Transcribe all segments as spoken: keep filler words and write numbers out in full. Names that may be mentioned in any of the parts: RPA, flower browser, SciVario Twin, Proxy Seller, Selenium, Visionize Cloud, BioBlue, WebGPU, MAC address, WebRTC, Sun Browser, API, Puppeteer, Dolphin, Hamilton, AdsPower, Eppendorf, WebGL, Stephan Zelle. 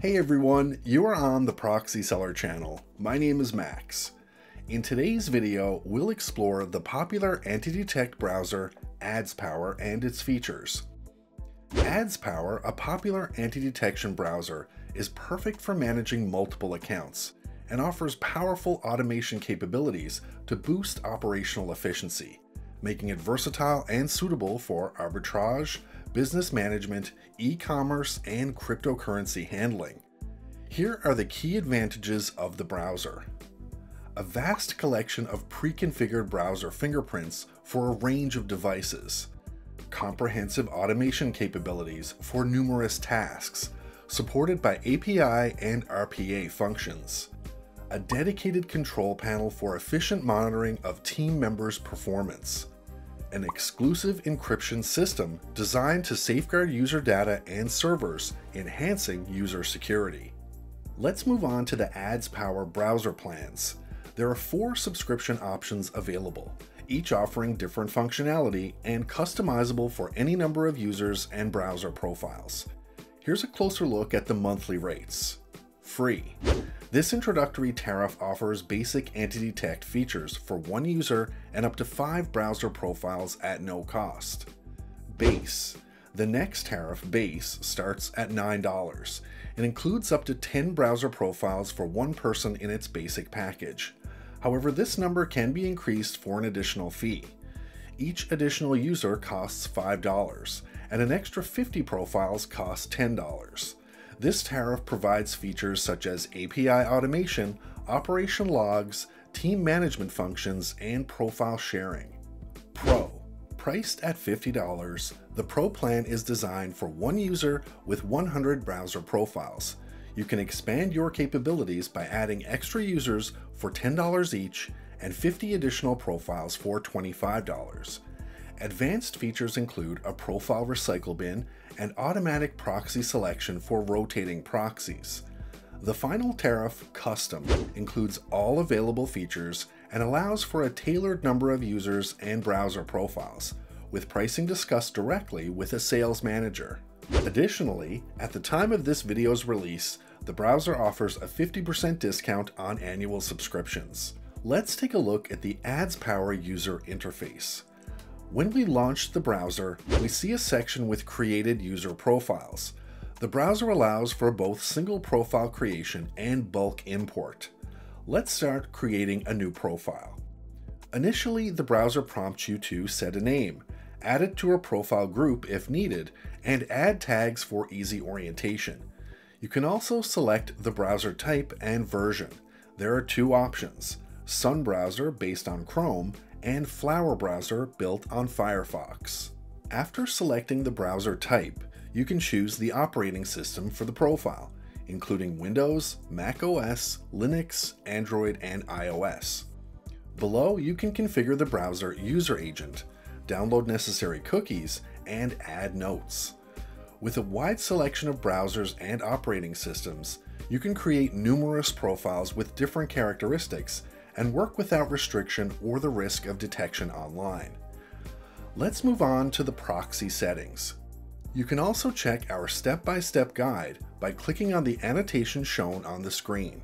Hey everyone, you are on the Proxy Seller channel. My name is Max. In today's video, we'll explore the popular entity tech browser AdsPower and its features. AdsPower, a popular entity detection browser, is perfect for managing multiple accounts and offers powerful automation capabilities to boost operational efficiency, making it versatile and suitable for arbitrage, business management, e-commerce, and cryptocurrency handling. Here are the key advantages of the browser. A vast collection of pre-configured browser fingerprints for a range of devices, comprehensive automation capabilities for numerous tasks, supported by A P I and R P A functions, a dedicated control panel for efficient monitoring of team members' performance, an exclusive encryption system designed to safeguard user data and servers, enhancing user security. Let's move on to the AdsPower browser plans. There are four subscription options available, each offering different functionality and customizable for any number of users and browser profiles. Here's a closer look at the monthly rates. Free. This introductory tariff offers basic entity detect features for one user and up to five browser profiles at no cost. Base. The next tariff, Base, starts at nine dollars and includes up to ten browser profiles for one person in its basic package. However, this number can be increased for an additional fee. Each additional user costs five dollars, and an extra fifty profiles costs ten dollars. This tariff provides features such as A P I automation, operation logs, team management functions, and profile sharing. Pro. Priced at fifty dollars, the Pro plan is designed for one user with one hundred browser profiles. You can expand your capabilities by adding extra users for ten dollars each and fifty additional profiles for twenty-five dollars. Advanced features include a profile recycle bin and automatic proxy selection for rotating proxies. The final tariff, Custom, includes all available features and allows for a tailored number of users and browser profiles, with pricing discussed directly with a sales manager. Additionally, at the time of this video's release, the browser offers a fifty percent discount on annual subscriptions. Let's take a look at the AdsPower user interface. When we launched the browser, we see a section with created user profiles. The browser allows for both single profile creation and bulk import. Let's start creating a new profile. Initially, the browser prompts you to set a name, add it to a profile group if needed, and add tags for easy orientation. You can also select the browser type and version. There are two options, Sun Browser based on Chrome, and Flower Browser built on Firefox. After selecting the browser type, you can choose the operating system for the profile, including Windows, Mac O S, Linux, Android, and iOS. Below, you can configure the browser user agent, download necessary cookies, and add notes. With a wide selection of browsers and operating systems, you can create numerous profiles with different characteristics and work without restriction or the risk of detection online. Let's move on to the proxy settings. You can also check our step-by-step guide by clicking on the annotation shown on the screen.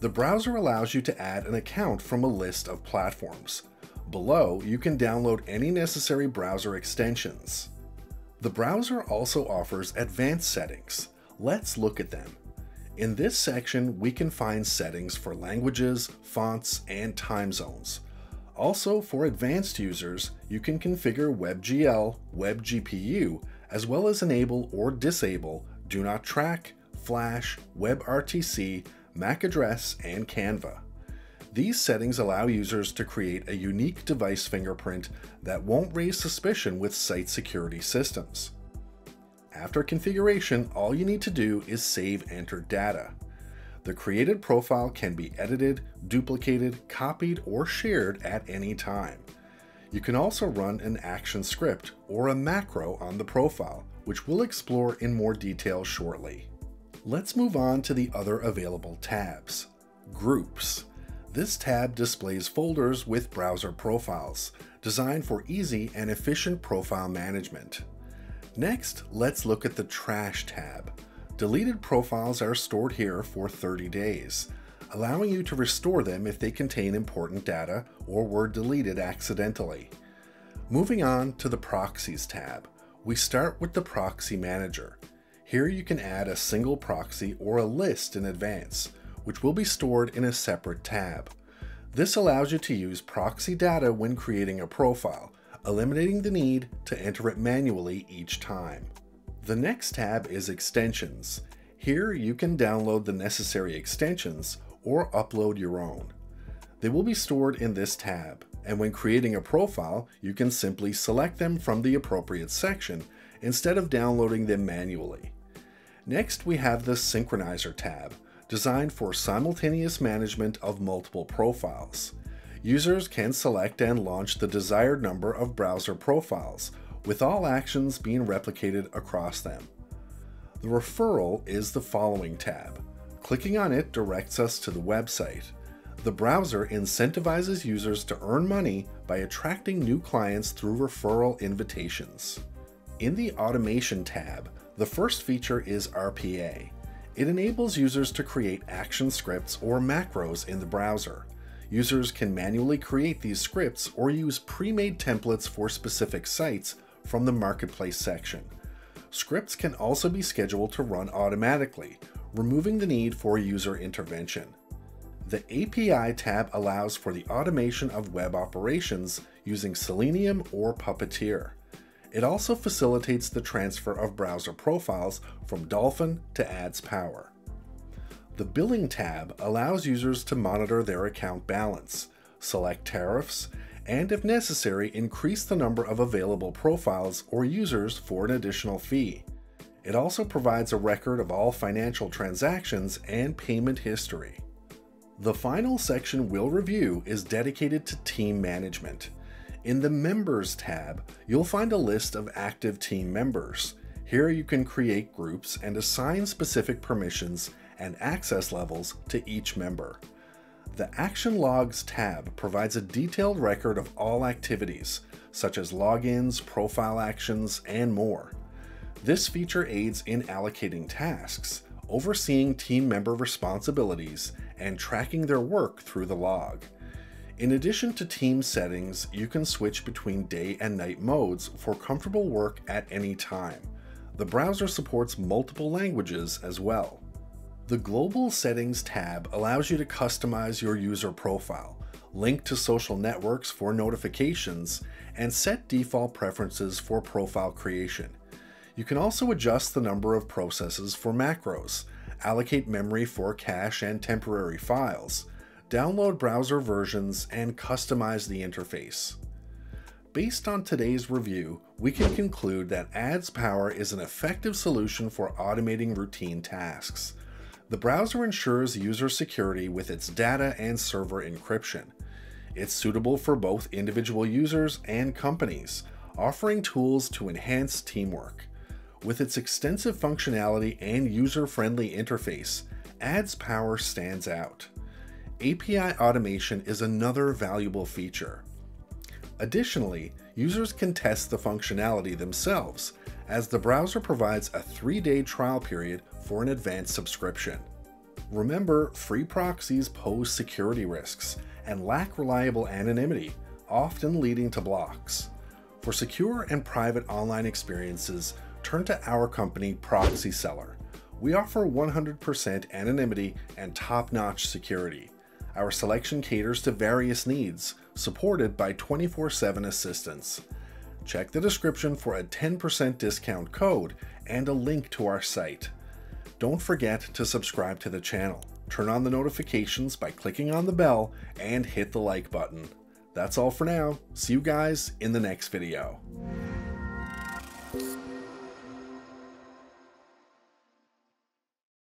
The browser allows you to add an account from a list of platforms. Below, you can download any necessary browser extensions. The browser also offers advanced settings. Let's look at them. In this section, we can find settings for languages, fonts, and time zones. Also, for advanced users, you can configure WebGL, WebGPU, as well as enable or disable Do Not Track, Flash, WebRTC, MAC address, and Canva. These settings allow users to create a unique device fingerprint that won't raise suspicion with site security systems. After configuration, all you need to do is save entered data. The created profile can be edited, duplicated, copied, or shared at any time. You can also run an action script or a macro on the profile, which we'll explore in more detail shortly. Let's move on to the other available tabs. Groups. This tab displays folders with browser profiles, designed for easy and efficient profile management. Next, let's look at the Trash tab. Deleted profiles are stored here for thirty days, allowing you to restore them if they contain important data or were deleted accidentally. Moving on to the Proxies tab, we start with the Proxy Manager. Here you can add a single proxy or a list in advance, which will be stored in a separate tab. This allows you to use proxy data when creating a profile, eliminating the need to enter it manually each time. The next tab is Extensions. Here you can download the necessary extensions or upload your own. They will be stored in this tab, and when creating a profile, you can simply select them from the appropriate section instead of downloading them manually. Next, we have the Synchronizer tab, designed for simultaneous management of multiple profiles. Users can select and launch the desired number of browser profiles, with all actions being replicated across them. The referral is the Following tab. Clicking on it directs us to the website. The browser incentivizes users to earn money by attracting new clients through referral invitations. In the Automation tab, the first feature is R P A. It enables users to create action scripts or macros in the browser. Users can manually create these scripts or use pre-made templates for specific sites from the Marketplace section. Scripts can also be scheduled to run automatically, removing the need for user intervention. The A P I tab allows for the automation of web operations using Selenium or Puppeteer. It also facilitates the transfer of browser profiles from Dolphin to AdsPower. The Billing tab allows users to monitor their account balance, select tariffs, and if necessary, increase the number of available profiles or users for an additional fee. It also provides a record of all financial transactions and payment history. The final section we'll review is dedicated to team management. In the Members tab, you'll find a list of active team members. Here you can create groups and assign specific permissions and access levels to each member. The Action Logs tab provides a detailed record of all activities, such as logins, profile actions, and more. This feature aids in allocating tasks, overseeing team member responsibilities, and tracking their work through the log. In addition to team settings, you can switch between day and night modes for comfortable work at any time. The browser supports multiple languages as well. The Global Settings tab allows you to customize your user profile, link to social networks for notifications, and set default preferences for profile creation. You can also adjust the number of processes for macros, allocate memory for cache and temporary files, download browser versions, and customize the interface. Based on today's review, we can conclude that AdsPower is an effective solution for automating routine tasks. The browser ensures user security with its data and server encryption. It's suitable for both individual users and companies, offering tools to enhance teamwork. With its extensive functionality and user-friendly interface, AdsPower stands out. A P I automation is another valuable feature. Additionally, users can test the functionality themselves, as the browser provides a three-day trial period for an advanced subscription. Remember, free proxies pose security risks and lack reliable anonymity, often leading to blocks. For secure and private online experiences, turn to our company, Proxy Seller. We offer one hundred percent anonymity and top-notch security. Our selection caters to various needs, supported by twenty-four seven assistance. Check the description for a ten percent discount code and a link to our site. Don't forget to subscribe to the channel, turn on the notifications by clicking on the bell, and hit the like button. That's all for now. See you guys in the next video.